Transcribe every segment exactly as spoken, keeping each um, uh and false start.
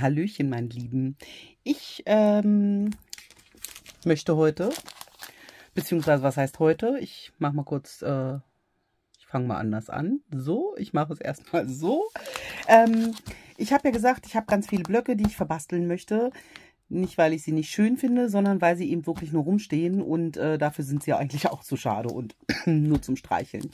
Hallöchen, mein Lieben. Ich ähm, möchte heute, beziehungsweise was heißt heute? Ich mache mal kurz, äh, ich fange mal anders an. So, ich mache es erstmal so. Ähm, ich habe ja gesagt, ich habe ganz viele Blöcke, die ich verbasteln möchte. Nicht, weil ich sie nicht schön finde, sondern weil sie eben wirklich nur rumstehen. Und äh, dafür sind sie ja eigentlich auch zu schade und nur zum Streicheln.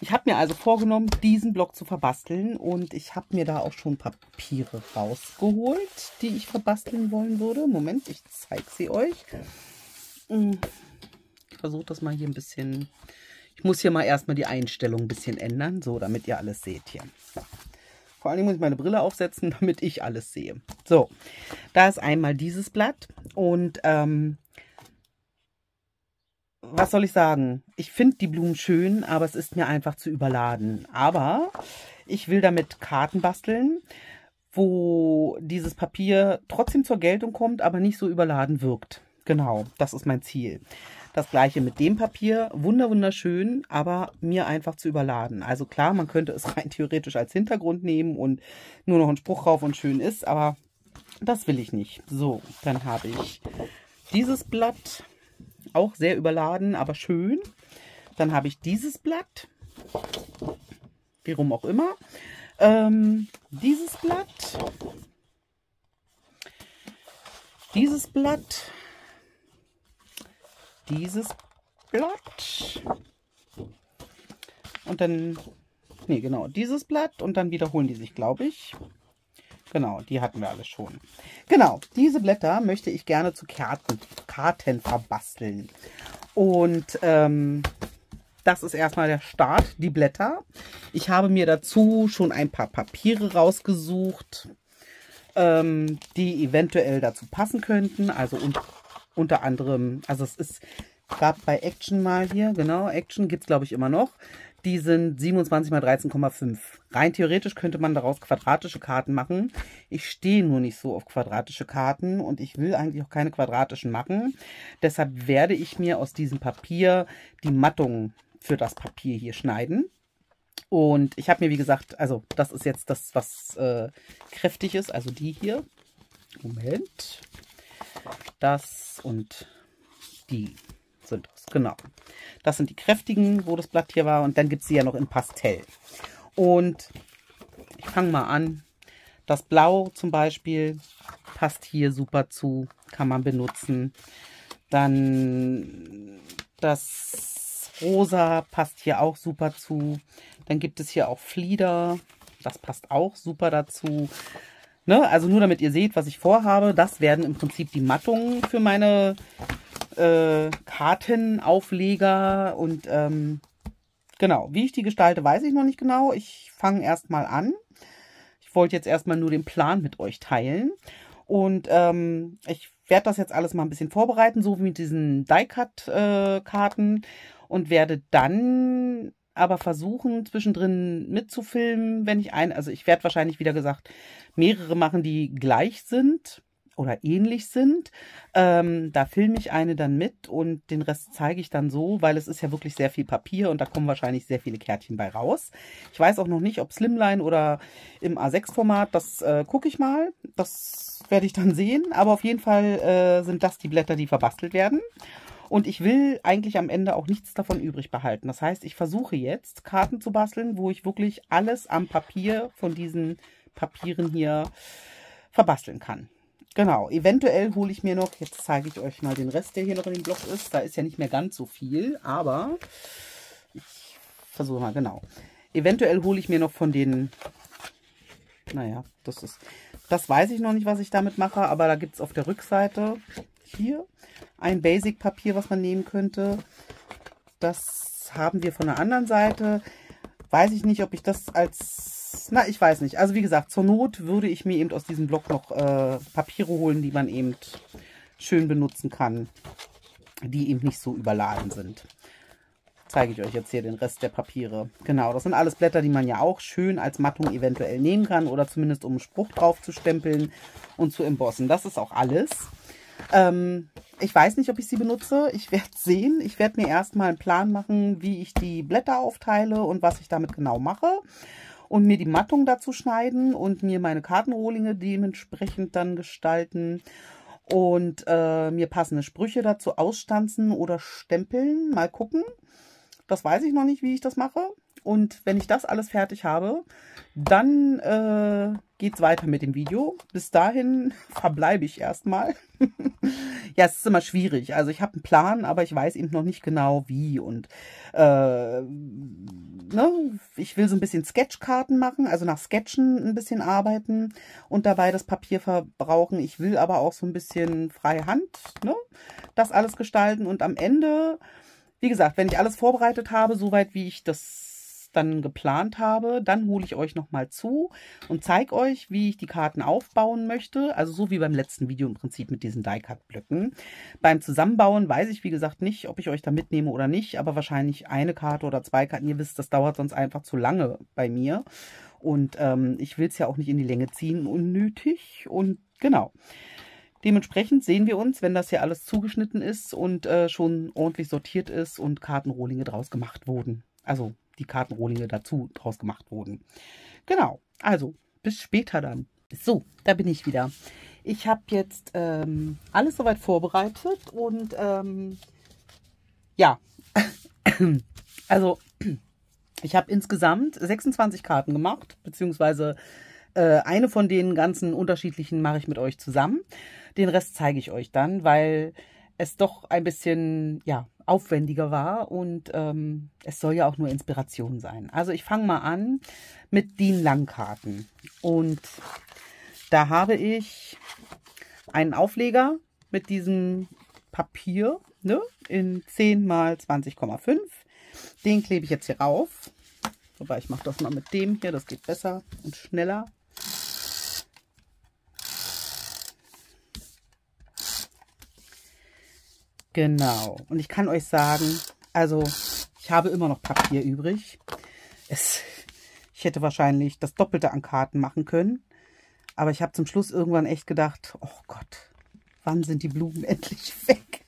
Ich habe mir also vorgenommen, diesen Block zu verbasteln, und ich habe mir da auch schon Papiere rausgeholt, die ich verbasteln wollen würde. Moment, ich zeige sie euch. Ich versuche das mal hier ein bisschen. Ich muss hier mal erstmal die Einstellung ein bisschen ändern, so, damit ihr alles seht hier. Vor allem muss ich meine Brille aufsetzen, damit ich alles sehe. So, da ist einmal dieses Blatt und ähm, was soll ich sagen? Ich finde die Blumen schön, aber es ist mir einfach zu überladen. Aber ich will damit Karten basteln, wo dieses Papier trotzdem zur Geltung kommt, aber nicht so überladen wirkt. Genau, das ist mein Ziel. Das gleiche mit dem Papier, wunderschön, aber mir einfach zu überladen. Also klar, man könnte es rein theoretisch als Hintergrund nehmen und nur noch einen Spruch rauf und schön ist, aber das will ich nicht. So, dann habe ich dieses Blatt. Auch sehr überladen, aber schön. Dann habe ich dieses Blatt. Wie rum auch immer. Ähm, dieses Blatt. Dieses Blatt. Dieses Blatt. Und dann, nee, genau, dieses Blatt. Und dann wiederholen die sich, glaube ich. Genau, die hatten wir alle schon. Genau, diese Blätter möchte ich gerne zu Karten, Karten verbasteln. Und ähm, das ist erstmal der Start, die Blätter. Ich habe mir dazu schon ein paar Papiere rausgesucht, ähm, die eventuell dazu passen könnten. Also un unter anderem, also es ist gerade bei Action mal hier, genau, Action gibt es glaube ich immer noch. Die sind siebenundzwanzig mal dreizehn Komma fünf. Rein theoretisch könnte man daraus quadratische Karten machen. Ich stehe nur nicht so auf quadratische Karten und ich will eigentlich auch keine quadratischen machen. Deshalb werde ich mir aus diesem Papier die Mattung für das Papier hier schneiden. Und ich habe mir, wie gesagt, also das ist jetzt das, was äh, kräftig ist. Also die hier. Moment. Das und die. Sind das, genau. Das sind die kräftigen, wo das Blatt hier war, und dann gibt es sie ja noch in Pastell. Und ich fange mal an. Das Blau zum Beispiel passt hier super zu, kann man benutzen. Dann das Rosa passt hier auch super zu. Dann gibt es hier auch Flieder, das passt auch super dazu. Ne? Also nur damit ihr seht, was ich vorhabe, das werden im Prinzip die Mattungen für meine Äh, Kartenaufleger und ähm, genau, wie ich die gestalte, weiß ich noch nicht genau. Ich fange erstmal an. Ich wollte jetzt erstmal nur den Plan mit euch teilen und ähm, ich werde das jetzt alles mal ein bisschen vorbereiten, so wie mit diesen Die-Cut-Karten, und werde dann aber versuchen, zwischendrin mitzufilmen, wenn ich ein, also ich werde wahrscheinlich wieder gesagt mehrere machen, die gleich sind. Oder ähnlich sind. Ähm, da filme ich eine dann mit und den Rest zeige ich dann so, weil es ist ja wirklich sehr viel Papier und da kommen wahrscheinlich sehr viele Kärtchen bei raus. Ich weiß auch noch nicht, ob Slimline oder im A sechs Format, das äh, gucke ich mal. Das werde ich dann sehen, aber auf jeden Fall äh, sind das die Blätter, die verbastelt werden. Und ich will eigentlich am Ende auch nichts davon übrig behalten. Das heißt, ich versuche jetzt Karten zu basteln, wo ich wirklich alles am Papier von diesen Papieren hier verbasteln kann. Genau, eventuell hole ich mir noch, jetzt zeige ich euch mal den Rest, der hier noch in dem Block ist. Da ist ja nicht mehr ganz so viel, aber ich versuche mal, genau. Eventuell hole ich mir noch von den, naja, das ist, das weiß ich noch nicht, was ich damit mache, aber da gibt es auf der Rückseite hier ein Basic-Papier, was man nehmen könnte. Das haben wir von der anderen Seite. Weiß ich nicht, ob ich das als... Na, ich weiß nicht. Also wie gesagt, zur Not würde ich mir eben aus diesem Block noch äh, Papiere holen, die man eben schön benutzen kann, die eben nicht so überladen sind. Zeige ich euch jetzt hier den Rest der Papiere. Genau, das sind alles Blätter, die man ja auch schön als Mattung eventuell nehmen kann oder zumindest um einen Spruch drauf zu stempeln und zu embossen. Das ist auch alles. Ähm, ich weiß nicht, ob ich sie benutze. Ich werde sehen. Ich werde mir erstmal einen Plan machen, wie ich die Blätter aufteile und was ich damit genau mache. und mir die Mattung dazu schneiden und mir meine Kartenrohlinge dementsprechend dann gestalten und äh, mir passende Sprüche dazu ausstanzen oder stempeln. Mal gucken. Das weiß ich noch nicht, wie ich das mache. Und wenn ich das alles fertig habe, dann äh, geht es weiter mit dem Video. Bis dahin verbleibe ich erstmal. Ja, es ist immer schwierig. Also ich habe einen Plan, aber ich weiß eben noch nicht genau wie. Und äh, ne, ich will so ein bisschen Sketchkarten machen, also nach Sketchen ein bisschen arbeiten und dabei das Papier verbrauchen. Ich will aber auch so ein bisschen freie Hand, ne, das alles gestalten. Und am Ende, wie gesagt, wenn ich alles vorbereitet habe, soweit wie ich das dann geplant habe, dann hole ich euch nochmal zu und zeige euch, wie ich die Karten aufbauen möchte. Also so wie beim letzten Video im Prinzip mit diesen Die-Cut-Blöcken. Beim Zusammenbauen weiß ich, wie gesagt, nicht, ob ich euch da mitnehme oder nicht, aber wahrscheinlich eine Karte oder zwei Karten. Ihr wisst, das dauert sonst einfach zu lange bei mir. Und ähm, ich will es ja auch nicht in die Länge ziehen, unnötig. Und genau. Dementsprechend sehen wir uns, wenn das hier alles zugeschnitten ist und äh, schon ordentlich sortiert ist und Kartenrohlinge draus gemacht wurden. Also die Kartenrohlinge dazu draus gemacht wurden. Genau, also bis später dann. So, da bin ich wieder. Ich habe jetzt ähm, alles soweit vorbereitet und ähm, ja, also ich habe insgesamt sechsundzwanzig Karten gemacht, beziehungsweise äh, eine von den ganzen unterschiedlichen mache ich mit euch zusammen. Den Rest zeige ich euch dann, weil es doch ein bisschen, ja, aufwendiger war und ähm, es soll ja auch nur Inspiration sein. Also ich fange mal an mit den Langkarten und da habe ich einen Aufleger mit diesem Papier, ne, in zehn mal zwanzig Komma fünf. Den klebe ich jetzt hier rauf, wobei ich mache das mal mit dem hier, das geht besser und schneller. Genau. Und ich kann euch sagen, also ich habe immer noch Papier übrig. Es, ich hätte wahrscheinlich das Doppelte an Karten machen können. Aber ich habe zum Schluss irgendwann echt gedacht, oh Gott, wann sind die Blumen endlich weg?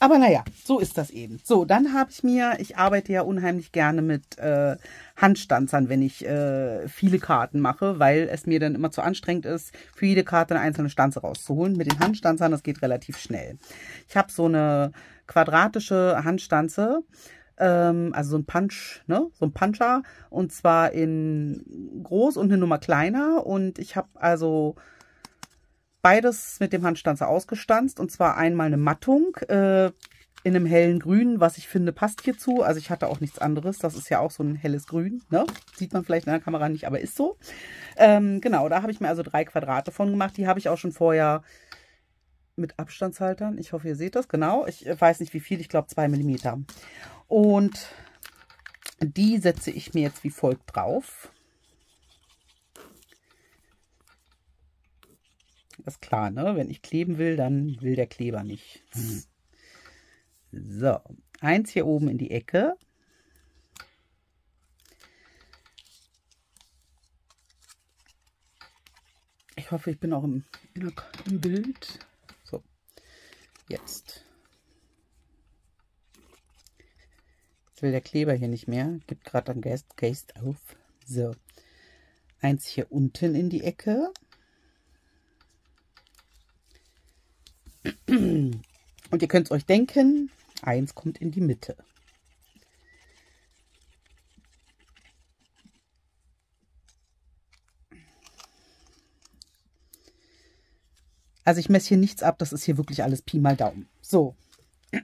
Aber naja, so ist das eben. So, dann habe ich mir, ich arbeite ja unheimlich gerne mit äh, Handstanzern, wenn ich äh, viele Karten mache, weil es mir dann immer zu anstrengend ist, für jede Karte eine einzelne Stanze rauszuholen. Mit den Handstanzern, das geht relativ schnell. Ich habe so eine quadratische Handstanze, ähm, also so ein Punch, ne, so ein Puncher, und zwar in groß und eine Nummer kleiner. Und ich habe also beides mit dem Handstanzer ausgestanzt, und zwar einmal eine Mattung äh, in einem hellen Grün, was ich finde passt hierzu. Also ich hatte auch nichts anderes, das ist ja auch so ein helles Grün, ne? Sieht man vielleicht in der Kamera nicht, aber ist so. Ähm, genau, da habe ich mir also drei Quadrate von gemacht, die habe ich auch schon vorher mit Abstandshaltern, ich hoffe ihr seht das, genau, ich weiß nicht wie viel, ich glaube zwei Millimeter. Und die setze ich mir jetzt wie folgt drauf. Das ist klar, ne? Wenn ich kleben will, dann will der Kleber nicht. Hm. So, eins hier oben in die Ecke. Ich hoffe, ich bin auch im, im Bild. So, jetzt. Jetzt will der Kleber hier nicht mehr. Gibt gerade einen Geist, Geist auf. So, eins hier unten in die Ecke. Und ihr könnt es euch denken, eins kommt in die Mitte. Also ich messe hier nichts ab, das ist hier wirklich alles Pi mal Daumen. So.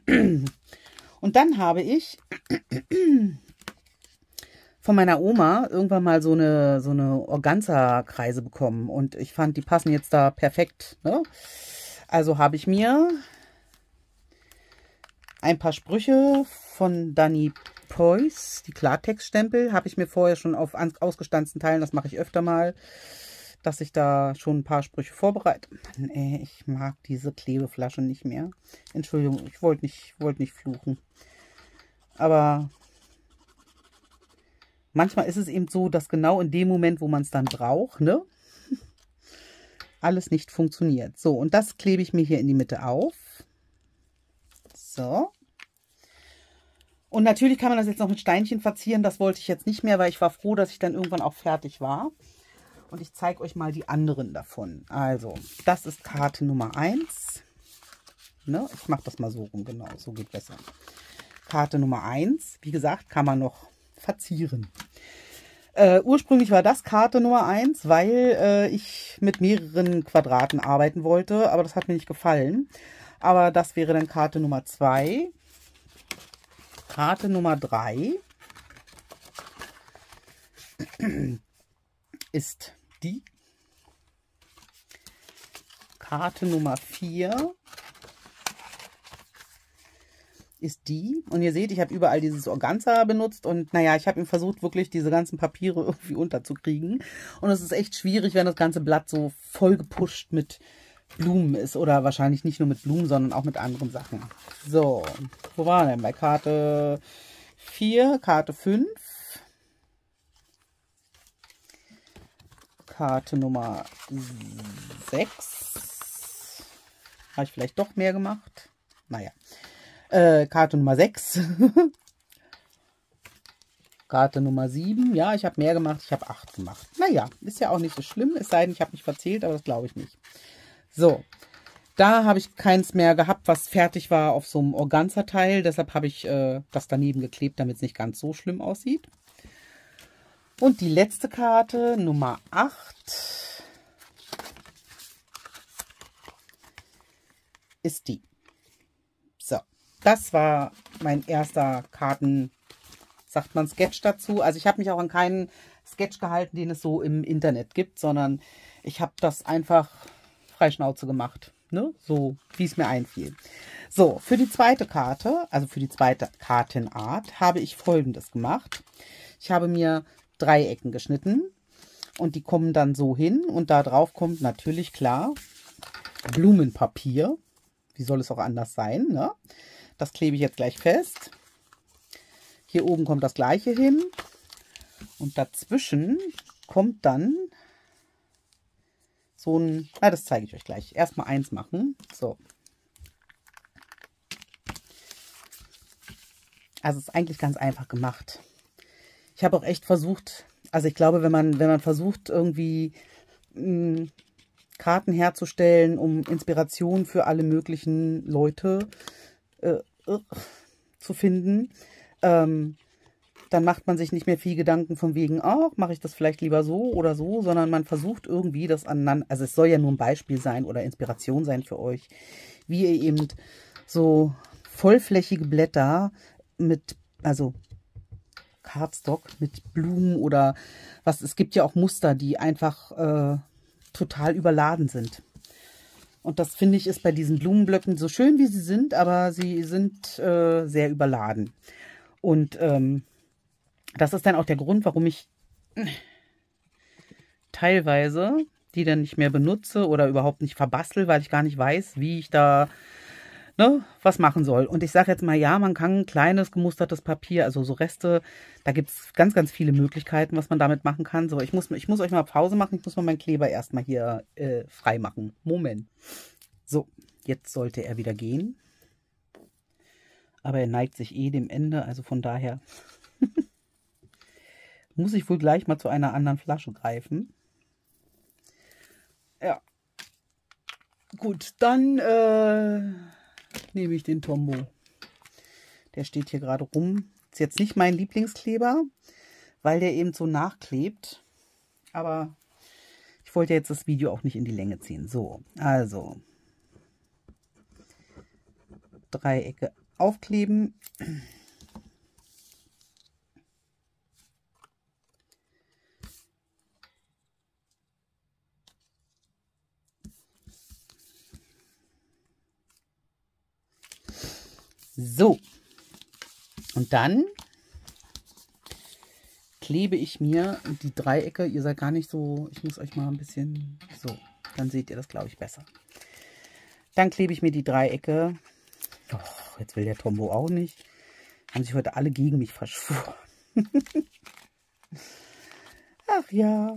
Und dann habe ich von meiner Oma irgendwann mal so eine, so eine Organza-Kreise bekommen. Und ich fand, die passen jetzt da perfekt, ne? Also habe ich mir ein paar Sprüche von Dani Peuss, die Klartextstempel, habe ich mir vorher schon auf ausgestanzten Teilen, das mache ich öfter mal, dass ich da schon ein paar Sprüche vorbereite. Mann, ey, ich mag diese Klebeflasche nicht mehr. Entschuldigung, ich wollte nicht, wollte nicht fluchen. Aber manchmal ist es eben so, dass genau in dem Moment, wo man es dann braucht, ne, alles nicht funktioniert. So, und das klebe ich mir hier in die Mitte auf. So. Und natürlich kann man das jetzt noch mit Steinchen verzieren. Das wollte ich jetzt nicht mehr, weil ich war froh, dass ich dann irgendwann auch fertig war. Und ich zeige euch mal die anderen davon. Also, das ist Karte Nummer eins. Ne? Ich mache das mal so rum, genau, so geht besser. Karte Nummer eins, wie gesagt, kann man noch verzieren. Äh, ursprünglich war das Karte Nummer eins, weil äh, ich mit mehreren Quadraten arbeiten wollte, aber das hat mir nicht gefallen. Aber das wäre dann Karte Nummer zwei. Karte Nummer drei ist die. Karte Nummer vier ist die. Und ihr seht, ich habe überall dieses Organza benutzt. Und naja, ich habe ihm versucht, wirklich diese ganzen Papiere irgendwie unterzukriegen. Und es ist echt schwierig, wenn das ganze Blatt so voll gepusht mit Blumen ist. Oder wahrscheinlich nicht nur mit Blumen, sondern auch mit anderen Sachen. So, wo waren wir denn? Bei Karte vier, Karte fünf. Karte Nummer sechs. Habe ich vielleicht doch mehr gemacht? Naja. Äh, Karte Nummer sechs. Karte Nummer sieben. Ja, ich habe mehr gemacht. Ich habe acht gemacht. Naja, ist ja auch nicht so schlimm. Es sei denn, ich habe mich verzählt, aber das glaube ich nicht. So, da habe ich keins mehr gehabt, was fertig war auf so einem Organza-Teil. Deshalb habe ich äh, das daneben geklebt, damit es nicht ganz so schlimm aussieht. Und die letzte Karte, Nummer acht, ist die. So, das war mein erster Karten, sagt man Sketch dazu. Also ich habe mich auch an keinen Sketch gehalten, den es so im Internet gibt, sondern ich habe das einfach freischnauze gemacht, ne? So wie es mir einfiel. So, für die zweite Karte, also für die zweite Kartenart, habe ich Folgendes gemacht. Ich habe mir Dreiecken geschnitten und die kommen dann so hin und da drauf kommt natürlich klar Blumenpapier. Wie soll es auch anders sein, ne? Das klebe ich jetzt gleich fest. Hier oben kommt das gleiche hin und dazwischen kommt dann so ein, na, das zeige ich euch gleich. Erstmal eins machen. So. Also es ist eigentlich ganz einfach gemacht. Ich habe auch echt versucht, also ich glaube, wenn man, wenn man versucht, irgendwie mh, Karten herzustellen, um Inspiration für alle möglichen Leute äh, äh, zu finden, ähm, dann macht man sich nicht mehr viel Gedanken von wegen, ach, mache ich das vielleicht lieber so oder so, sondern man versucht irgendwie das aneinander, also es soll ja nur ein Beispiel sein oder Inspiration sein für euch, wie ihr eben so vollflächige Blätter mit, also Cardstock mit Blumen oder was. Es gibt ja auch Muster, die einfach äh, total überladen sind. Und das, finde ich, ist bei diesen Blumenblöcken so schön, wie sie sind, aber sie sind äh, sehr überladen. Und ähm, das ist dann auch der Grund, warum ich teilweise die dann nicht mehr benutze oder überhaupt nicht verbastel, weil ich gar nicht weiß, wie ich da was machen soll. Und ich sage jetzt mal, ja, man kann kleines gemustertes Papier, also so Reste, da gibt es ganz, ganz viele Möglichkeiten, was man damit machen kann. So, ich muss, ich muss euch mal Pause machen, ich muss mal meinen Kleber erstmal hier äh, frei machen. Moment. So, jetzt sollte er wieder gehen. Aber er neigt sich eh dem Ende, also von daher muss ich wohl gleich mal zu einer anderen Flasche greifen. Ja. Gut, dann äh nehme ich den Tombo. Der steht hier gerade rum. Ist jetzt nicht mein Lieblingskleber, weil der eben so nachklebt. Aber ich wollte jetzt das Video auch nicht in die Länge ziehen. So, also Dreiecke aufkleben. So, und dann klebe ich mir die Dreiecke, ihr seid gar nicht so, ich muss euch mal ein bisschen, so, dann seht ihr das, glaube ich, besser. Dann klebe ich mir die Dreiecke, och, jetzt will der Tombo auch nicht, haben sich heute alle gegen mich verschworen. Ach ja.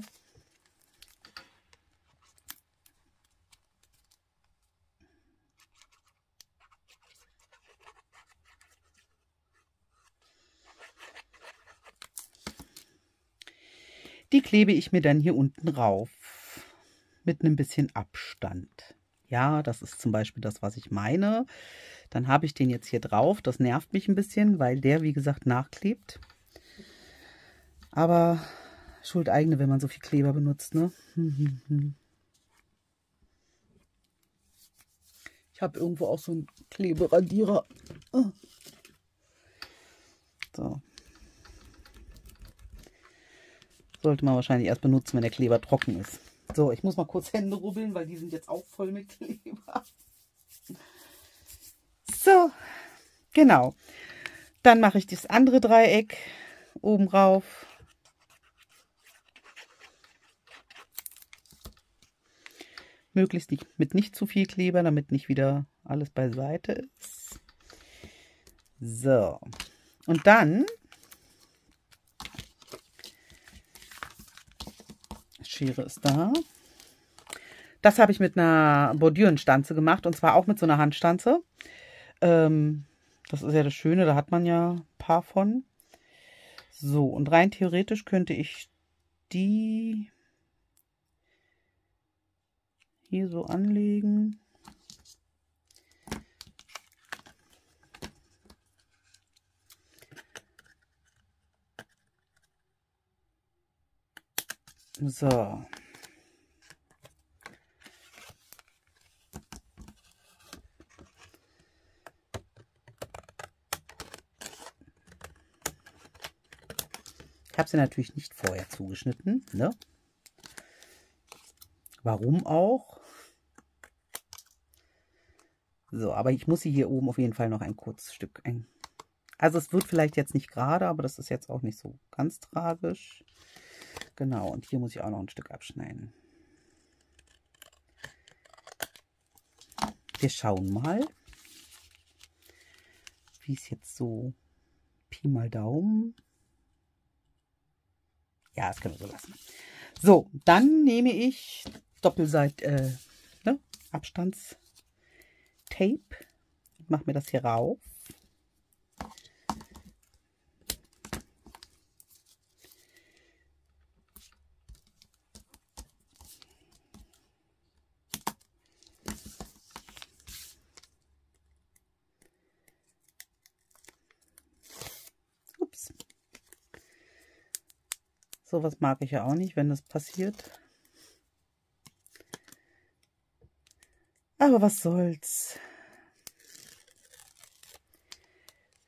Die klebe ich mir dann hier unten rauf, mit einem bisschen Abstand. Ja, das ist zum Beispiel das, was ich meine. Dann habe ich den jetzt hier drauf. Das nervt mich ein bisschen, weil der, wie gesagt, nachklebt. Aber Schuldeigene, wenn man so viel Kleber benutzt, ne? Ich habe irgendwo auch so einen Kleberadierer. So. Sollte man wahrscheinlich erst benutzen, wenn der Kleber trocken ist. So, ich muss mal kurz Hände rubbeln, weil die sind jetzt auch voll mit Kleber. So, genau. Dann mache ich das andere Dreieck oben rauf. Möglichst nicht, mit nicht zu viel Kleber, damit nicht wieder alles beiseite ist. So. Und dann Schere ist da. Das habe ich mit einer Bordürenstanze gemacht, und zwar auch mit so einer Handstanze. Ähm, das ist ja das Schöne, da hat man ja ein paar von. So, und rein theoretisch könnte ich die hier so anlegen. So. Ich habe sie natürlich nicht vorher zugeschnitten, ne? Warum auch? So, aber ich muss sie hier oben auf jeden Fall noch ein kurzes Stück ein. Also es wird vielleicht jetzt nicht gerade, aber das ist jetzt auch nicht so ganz tragisch. Genau, und hier muss ich auch noch ein Stück abschneiden. Wir schauen mal, wie es jetzt so Pi mal Daumen. Ja, das können wir so lassen. So, dann nehme ich Doppelseite äh, ne, Abstandstape und mache mir das hier rauf. Sowas mag ich ja auch nicht, wenn das passiert. Aber was soll's.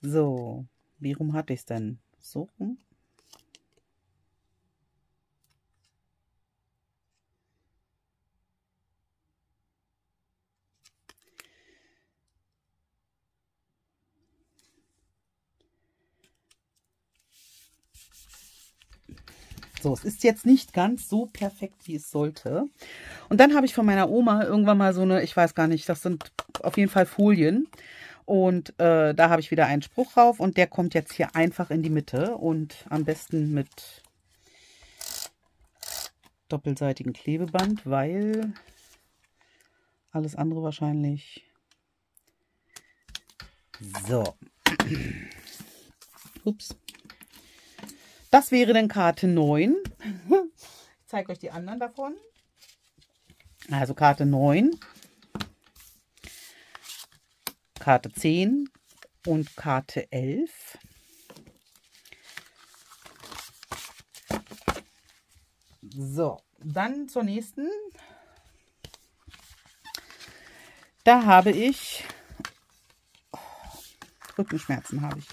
So, wie rum hatte ich es denn? So rum? So, es ist jetzt nicht ganz so perfekt, wie es sollte. Und dann habe ich von meiner Oma irgendwann mal so eine, ich weiß gar nicht, das sind auf jeden Fall Folien. Und äh, da habe ich wieder einen Spruch drauf, und der kommt jetzt hier einfach in die Mitte. Und am besten mit doppelseitigem Klebeband, weil alles andere wahrscheinlich... So. Ups. Das wäre dann Karte neun. Ich zeige euch die anderen davon. Also Karte neun, Karte zehn und Karte elf. So, dann zur nächsten. Da habe ich... Oh, Rückenschmerzen habe ich.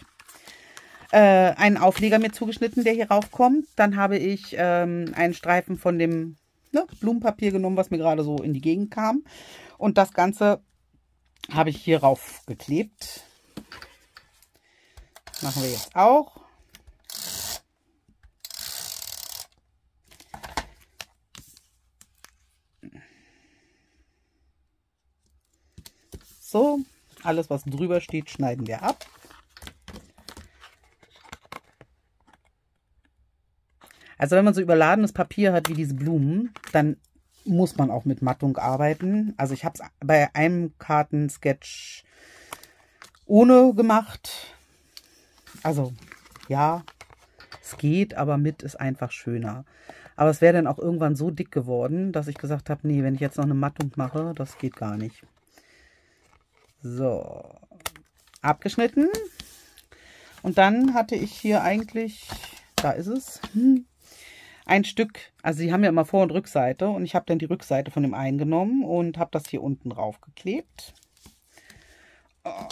Einen Aufleger mir zugeschnitten, der hier raufkommt. Dann habe ich ähm, einen Streifen von dem ne, Blumenpapier genommen, was mir gerade so in die Gegend kam. Und das Ganze habe ich hier rauf geklebt. Machen wir jetzt auch. So, alles was drüber steht, schneiden wir ab. Also wenn man so überladenes Papier hat wie diese Blumen, dann muss man auch mit Mattung arbeiten. Also ich habe es bei einem Kartensketch ohne gemacht. Also ja, Es geht, aber mit ist einfach schöner. Aber es wäre dann auch irgendwann so dick geworden, dass ich gesagt habe, nee, wenn ich jetzt noch eine Mattung mache, das geht gar nicht. So, abgeschnitten. Und dann hatte ich hier eigentlich, da ist es, ein Stück, also sie haben ja immer Vor- und Rückseite und ich habe dann die Rückseite von dem einen genommen und habe das hier unten drauf geklebt. Oh,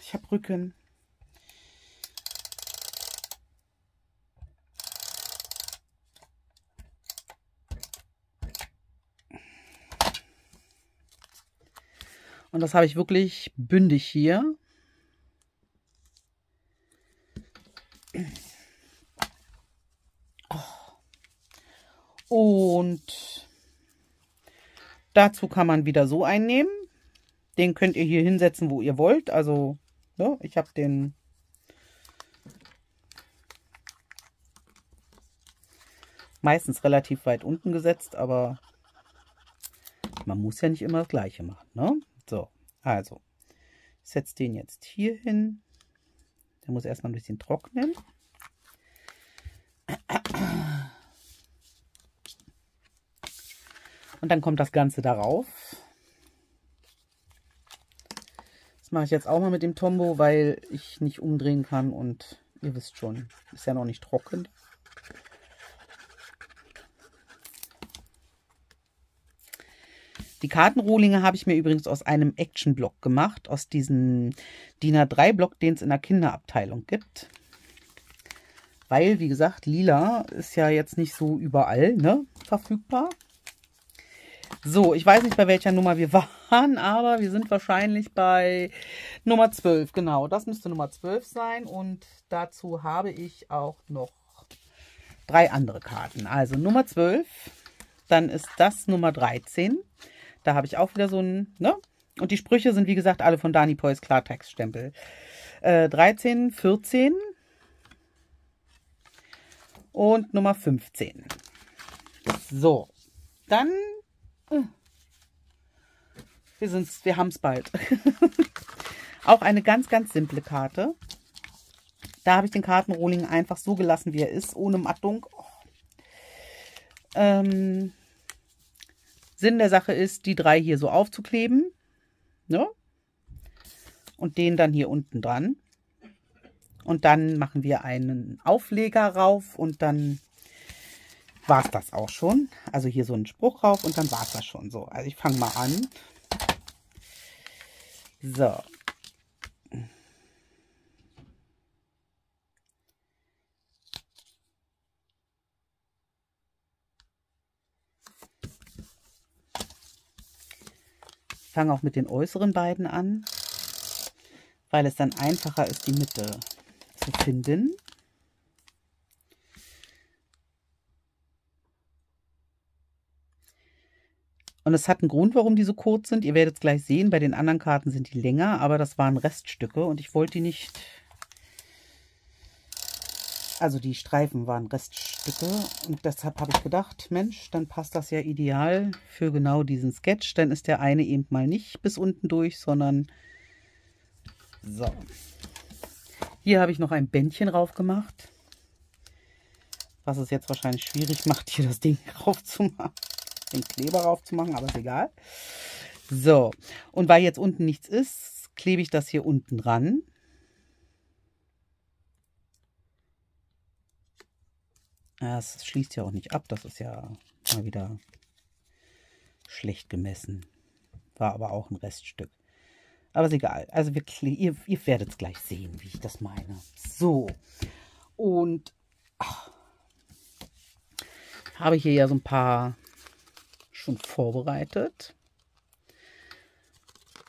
ich habe Rücken. Und das habe ich wirklich bündig hier. Und dazu kann man wieder so einnehmen. Den könnt ihr hier hinsetzen, wo ihr wollt. Also, ne, ich habe den meistens relativ weit unten gesetzt, aber man muss ja nicht immer das Gleiche machen, ne? So, also, ich setze den jetzt hier hin. Der muss erstmal ein bisschen trocknen. Und dann kommt das Ganze darauf. Das mache ich jetzt auch mal mit dem Tombow, weil ich nicht umdrehen kann und ihr wisst schon, ist ja noch nicht trocken. Die Kartenrohlinge habe ich mir übrigens aus einem Action-Block gemacht, aus diesem D I N A drei Block, den es in der Kinderabteilung gibt. Weil, wie gesagt, lila ist ja jetzt nicht so überall, ne, verfügbar. So, ich weiß nicht, bei welcher Nummer wir waren, aber wir sind wahrscheinlich bei Nummer zwölf. Genau, das müsste Nummer zwölf sein. Und dazu habe ich auch noch drei andere Karten. Also Nummer zwölf, dann ist das Nummer dreizehn. Da habe ich auch wieder so ein, ne? Und die Sprüche sind, wie gesagt, alle von Dani Peuss Klartextstempel. Äh, dreizehn, vierzehn und Nummer fünfzehn. So, dann... Wir sind's, wir haben es bald. Auch eine ganz, ganz simple Karte. Da habe ich den Kartenrohling einfach so gelassen, wie er ist, ohne Mattung. Oh. Ähm, Sinn der Sache ist, die drei hier so aufzukleben. Ne? Und den dann hier unten dran. Und dann machen wir einen Aufleger rauf und dann... war es das auch schon. Also hier so einen Spruch rauf und dann war es das schon so. Also ich fange mal an. So. Ich fange auch mit den äußeren beiden an, weil es dann einfacher ist, die Mitte zu finden. Und es hat einen Grund, warum die so kurz sind. Ihr werdet es gleich sehen. Bei den anderen Karten sind die länger, aber das waren Reststücke und ich wollte die nicht... Also die Streifen waren Reststücke und deshalb habe ich gedacht, Mensch, dann passt das ja ideal für genau diesen Sketch. Dann ist der eine eben mal nicht bis unten durch, sondern... So. Hier habe ich noch ein Bändchen drauf gemacht. Was es jetzt wahrscheinlich schwierig macht, hier das Ding drauf zu machen. Den Kleber drauf zu machen, aber ist egal. So, und weil jetzt unten nichts ist, klebe ich das hier unten ran. Das schließt ja auch nicht ab, das ist ja mal wieder schlecht gemessen. War aber auch ein Reststück. Aber ist egal, also wir ihr, ihr werdet es gleich sehen, wie ich das meine. So, und ach, habe ich hier ja so ein paar... schon vorbereitet.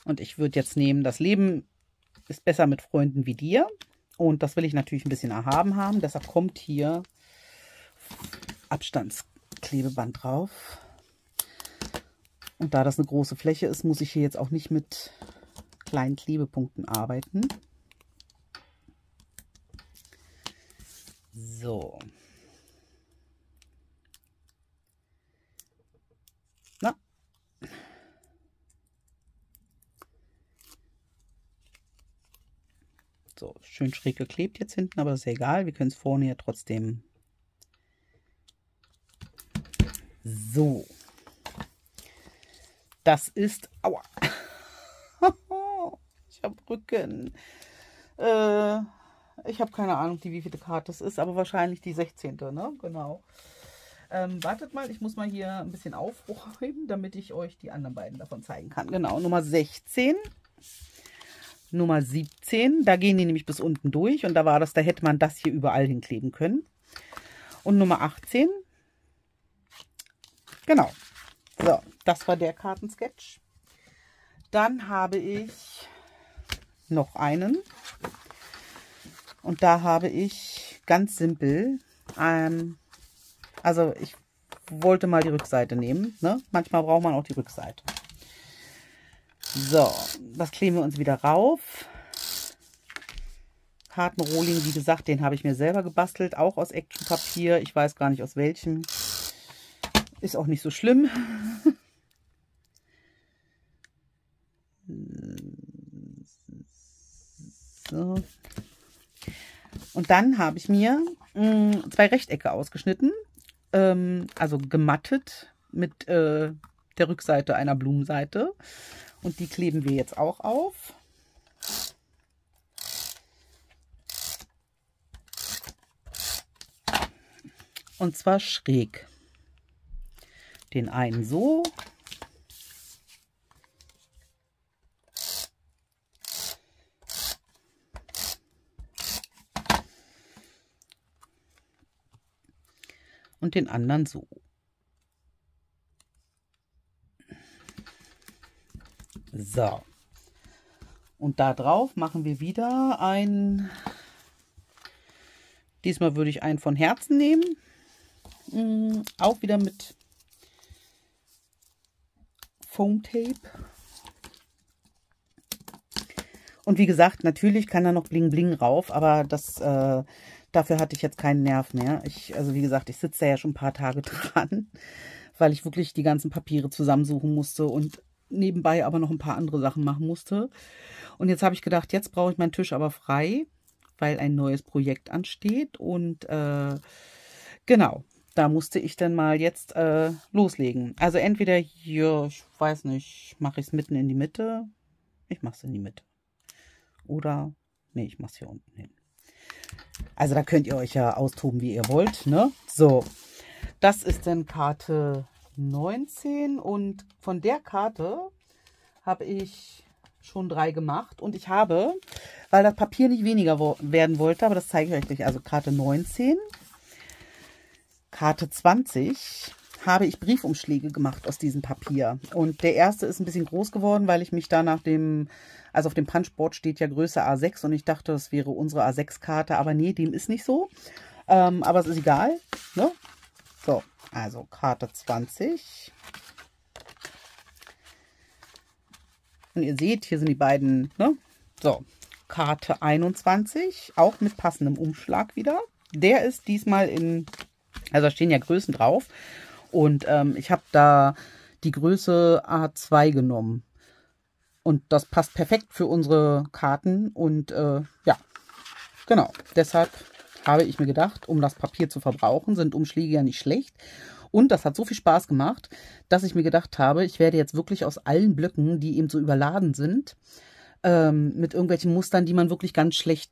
Und ich würde jetzt nehmen, das Leben ist besser mit Freunden wie dir. Und das will ich natürlich ein bisschen erhaben haben. Deshalb kommt hier Abstandsklebeband drauf. Und da das eine große Fläche ist, muss ich hier jetzt auch nicht mit kleinen Klebepunkten arbeiten. So. So, schön schräg geklebt jetzt hinten, aber das ist ja egal. Wir können es vorne ja trotzdem. So. Das ist... Aua! Ich habe Rücken. Äh, ich habe keine Ahnung, die, wie viele Karte das ist, aber wahrscheinlich die sechzehnte. Ne? Genau. Ähm, wartet mal, ich muss mal hier ein bisschen aufräumen, damit ich euch die anderen beiden davon zeigen kann. Genau, Nummer sechzehn. Nummer siebzehn. Da gehen die nämlich bis unten durch. Und da war das, da hätte man das hier überall hinkleben können. Und Nummer achtzehn. Genau. So, das war der Kartensketch. Dann habe ich noch einen. Und da habe ich ganz simpel, ähm, also ich wollte mal die Rückseite nehmen. Ne? Manchmal braucht man auch die Rückseite. So, das kleben wir uns wieder rauf. Kartenrohling, wie gesagt, den habe ich mir selber gebastelt, auch aus Actionpapier. Ich weiß gar nicht aus welchem. Ist auch nicht so schlimm. So. Und dann habe ich mir mh, zwei Rechtecke ausgeschnitten, ähm, also gemattet mit äh, der Rückseite einer Blumenseite. Und die kleben wir jetzt auch auf. Und zwar schräg. Den einen so und den anderen so. So. Und da drauf machen wir wieder ein, diesmal würde ich einen von Herzen nehmen, mhm, auch wieder mit Foam Tape. Und wie gesagt, natürlich kann da noch Bling Bling rauf, aber das, äh, dafür hatte ich jetzt keinen Nerv mehr. Ich, also wie gesagt, ich sitze da ja schon ein paar Tage dran, weil ich wirklich die ganzen Papiere zusammensuchen musste und nebenbei aber noch ein paar andere Sachen machen musste. Und jetzt habe ich gedacht, jetzt brauche ich meinen Tisch aber frei, weil ein neues Projekt ansteht. Und äh, genau. Da musste ich dann mal jetzt äh, loslegen. Also entweder hier, ich weiß nicht, mache ich es mitten in die Mitte. Ich mache es in die Mitte. Oder, nee, ich mache es hier unten hin. Also da könnt ihr euch ja austoben, wie ihr wollt. Ne? So, das ist dann Karte neunzehn. Und von der Karte habe ich schon drei gemacht. Und ich habe, weil das Papier nicht weniger werden wollte, aber das zeige ich euch nicht. Also Karte neunzehn. Karte zwanzig habe ich Briefumschläge gemacht aus diesem Papier. Und der erste ist ein bisschen groß geworden, weil ich mich da nach dem, also auf dem Punchboard steht ja Größe A sechs und ich dachte, das wäre unsere A sechs Karte. Aber nee, dem ist nicht so. Ähm, aber es ist egal. Ne? So, also Karte zwanzig. Und ihr seht, hier sind die beiden, ne? So, Karte einundzwanzig, auch mit passendem Umschlag wieder. Der ist diesmal in... Also da stehen ja Größen drauf und ähm, ich habe da die Größe A zwei genommen und das passt perfekt für unsere Karten und äh, ja, genau, deshalb habe ich mir gedacht, um das Papier zu verbrauchen, sind Umschläge ja nicht schlecht und das hat so viel Spaß gemacht, dass ich mir gedacht habe, ich werde jetzt wirklich aus allen Blöcken, die eben so überladen sind, ähm, mit irgendwelchen Mustern, die man wirklich ganz schlecht...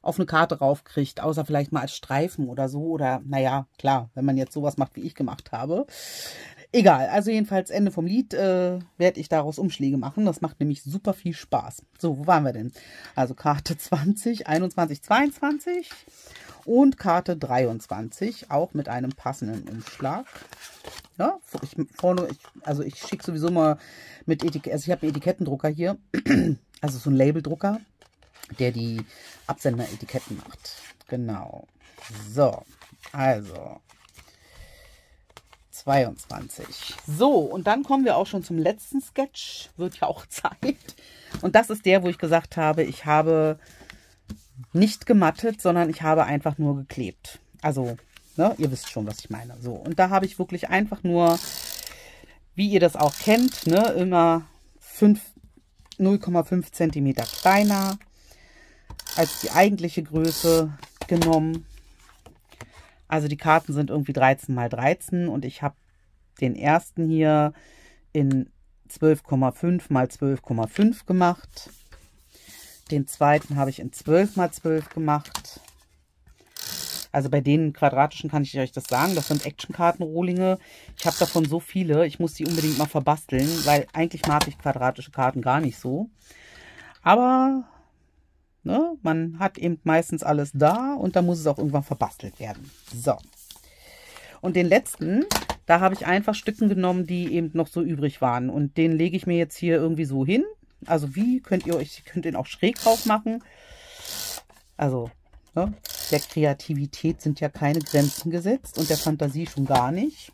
auf eine Karte raufkriegt, außer vielleicht mal als Streifen oder so. Oder, naja, klar, wenn man jetzt sowas macht, wie ich gemacht habe. Egal, also jedenfalls Ende vom Lied äh, werde ich daraus Umschläge machen. Das macht nämlich super viel Spaß. So, wo waren wir denn? Also Karte zwanzig, einundzwanzig, zweiundzwanzig und Karte dreiundzwanzig, auch mit einem passenden Umschlag. Ja, ich, vorne, ich, also ich schicke sowieso mal mit Etiketten, also ich habe einen Etikettendrucker hier, also so einen Labeldrucker, der die Absenderetiketten macht. Genau. So, also zweiundzwanzig. So, und dann kommen wir auch schon zum letzten Sketch. Wird ja auch Zeit. Und das ist der, wo ich gesagt habe, ich habe nicht gemattet, sondern ich habe einfach nur geklebt. Also, ne, ihr wisst schon, was ich meine. So, und da habe ich wirklich einfach nur, wie ihr das auch kennt, ne, immer null Komma fünf Zentimeter kleiner. als die eigentliche Größe genommen. Also die Karten sind irgendwie dreizehn mal dreizehn und ich habe den ersten hier in zwölf Komma fünf mal zwölf Komma fünf gemacht. Den zweiten habe ich in zwölf mal zwölf gemacht. Also bei den quadratischen kann ich euch das sagen. Das sind Actionkartenrohlinge. Ich habe davon so viele. Ich muss die unbedingt mal verbasteln, weil eigentlich mag ich quadratische Karten gar nicht so. Aber ne, man hat eben meistens alles da und da muss es auch irgendwann verbastelt werden. So. Und den letzten, da habe ich einfach Stücken genommen, die eben noch so übrig waren. Und den lege ich mir jetzt hier irgendwie so hin. Also wie könnt ihr euch, könnt den auch schräg drauf machen. Also ne, der Kreativität sind ja keine Grenzen gesetzt und der Fantasie schon gar nicht.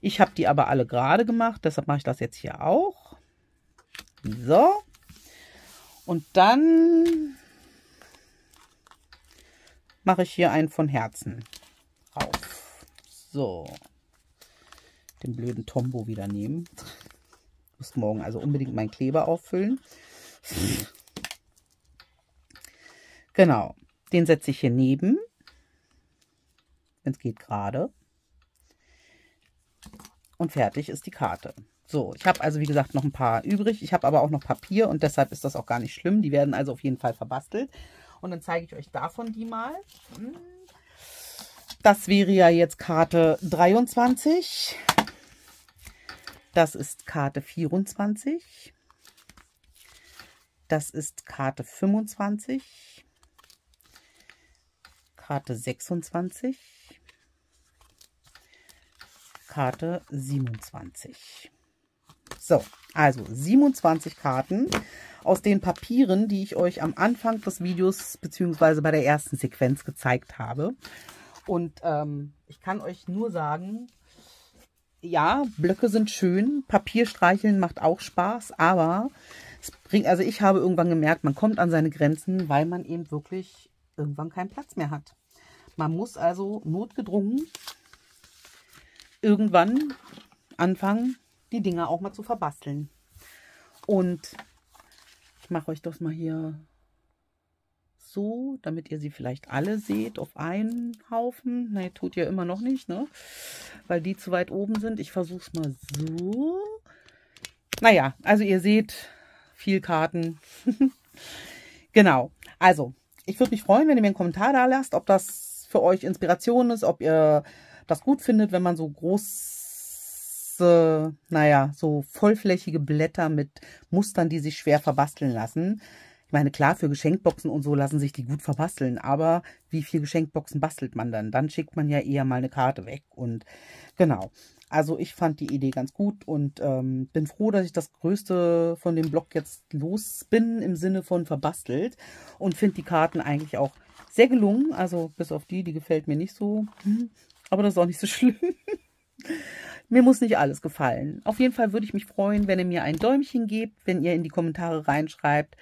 Ich habe die aber alle gerade gemacht, deshalb mache ich das jetzt hier auch. So. Und dann mache ich hier einen von Herzen auf. So. Den blöden Tombow wieder nehmen. Muss morgen also unbedingt meinen Kleber auffüllen. Genau. Den setze ich hier neben. Wenn es geht gerade. Und fertig ist die Karte. So, ich habe also wie gesagt noch ein paar übrig. Ich habe aber auch noch Papier und deshalb ist das auch gar nicht schlimm. Die werden also auf jeden Fall verbastelt. Und dann zeige ich euch davon die mal. Das wäre ja jetzt Karte dreiundzwanzig. Das ist Karte vierundzwanzig. Das ist Karte fünfundzwanzig. Karte sechsundzwanzig. Karte siebenundzwanzig. So, also siebenundzwanzig Karten aus den Papieren, die ich euch am Anfang des Videos bzw. bei der ersten Sequenz gezeigt habe. Und ähm, ich kann euch nur sagen, ja, Blöcke sind schön, Papier streicheln macht auch Spaß, aber es bringt, also ich habe irgendwann gemerkt, man kommt an seine Grenzen, weil man eben wirklich irgendwann keinen Platz mehr hat. Man muss also notgedrungen irgendwann anfangen, die Dinger auch mal zu verbasteln. Und ich mache euch das mal hier so, damit ihr sie vielleicht alle seht auf einen Haufen. Ne, tut ihr immer noch nicht, ne? Weil die zu weit oben sind. Ich versuche es mal so. Naja, also ihr seht, viel Karten. Genau. Also, ich würde mich freuen, wenn ihr mir einen Kommentar da lasst, ob das für euch Inspiration ist, ob ihr das gut findet, wenn man so große, naja, so vollflächige Blätter mit Mustern, die sich schwer verbasteln lassen. Ich meine, klar, für Geschenkboxen und so lassen sich die gut verbasteln, aber wie viel Geschenkboxen bastelt man dann? Dann schickt man ja eher mal eine Karte weg und genau. Also ich fand die Idee ganz gut und ähm, bin froh, dass ich das Größte von dem Block jetzt los bin, im Sinne von verbastelt, und finde die Karten eigentlich auch sehr gelungen, also bis auf die, die gefällt mir nicht so. Hm. Aber das ist auch nicht so schlimm. Mir muss nicht alles gefallen. Auf jeden Fall würde ich mich freuen, wenn ihr mir ein Däumchen gebt, wenn ihr in die Kommentare reinschreibt,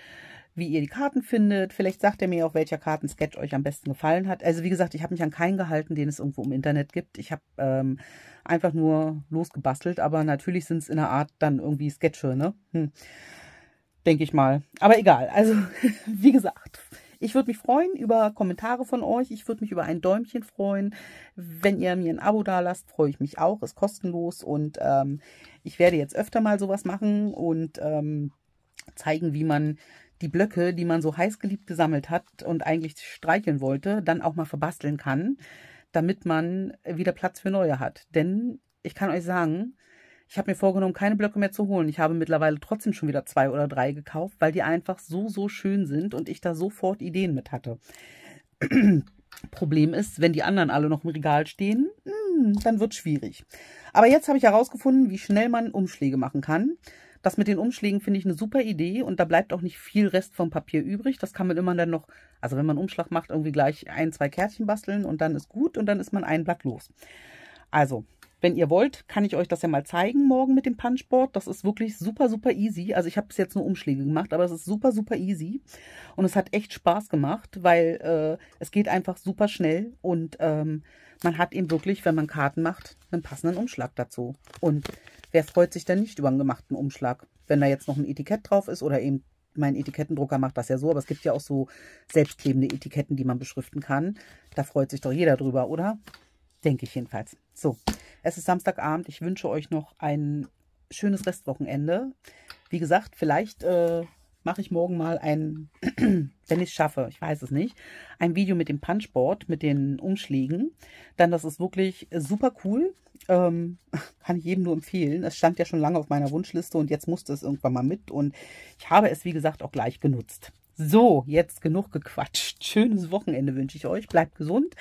wie ihr die Karten findet. Vielleicht sagt ihr mir auch, welcher Kartensketch euch am besten gefallen hat. Also wie gesagt, ich habe mich an keinen gehalten, den es irgendwo im Internet gibt. Ich habe ähm, einfach nur losgebastelt, aber natürlich sind es in der Art dann irgendwie Sketche, ne? Hm. Denke ich mal. Aber egal, also wie gesagt, ich würde mich freuen über Kommentare von euch. Ich würde mich über ein Däumchen freuen. Wenn ihr mir ein Abo da lasst, freue ich mich auch. Ist kostenlos und ähm, ich werde jetzt öfter mal sowas machen und ähm, zeigen, wie man die Blöcke, die man so heiß geliebt gesammelt hat und eigentlich streicheln wollte, dann auch mal verbasteln kann, damit man wieder Platz für neue hat. Denn ich kann euch sagen, ich habe mir vorgenommen, keine Blöcke mehr zu holen. Ich habe mittlerweile trotzdem schon wieder zwei oder drei gekauft, weil die einfach so, so schön sind und ich da sofort Ideen mit hatte. Problem ist, wenn die anderen alle noch im Regal stehen, dann wird es schwierig. Aber jetzt habe ich herausgefunden, wie schnell man Umschläge machen kann. Das mit den Umschlägen finde ich eine super Idee und da bleibt auch nicht viel Rest vom Papier übrig. Das kann man immer dann noch, also wenn man einen Umschlag macht, irgendwie gleich ein, zwei Kärtchen basteln und dann ist gut und dann ist man ein Blatt los. Also, wenn ihr wollt, kann ich euch das ja mal zeigen morgen mit dem Punchboard. Das ist wirklich super, super easy. Also ich habe bis jetzt nur Umschläge gemacht, aber es ist super, super easy. Und es hat echt Spaß gemacht, weil äh, es geht einfach super schnell. Und ähm, man hat eben wirklich, wenn man Karten macht, einen passenden Umschlag dazu. Und wer freut sich denn nicht über einen gemachten Umschlag? Wenn da jetzt noch ein Etikett drauf ist oder eben Mein Etikettendrucker macht das ja so, aber es gibt ja auch so selbstklebende Etiketten, die man beschriften kann. Da freut sich doch jeder drüber, oder? Denke ich jedenfalls. So, es ist Samstagabend. Ich wünsche euch noch ein schönes Restwochenende. Wie gesagt, vielleicht äh, mache ich morgen mal ein, wenn ich es schaffe, ich weiß es nicht, ein Video mit dem Punchboard, mit den Umschlägen. Dann, das ist wirklich super cool. Ähm, kann ich jedem nur empfehlen. Es stand ja schon lange auf meiner Wunschliste und jetzt musste es irgendwann mal mit. Und ich habe es, wie gesagt, auch gleich genutzt. So, jetzt genug gequatscht. Schönes Wochenende wünsche ich euch. Bleibt gesund.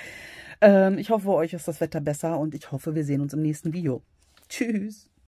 Ähm, ich hoffe, bei euch ist das Wetter besser und ich hoffe, wir sehen uns im nächsten Video. Tschüss.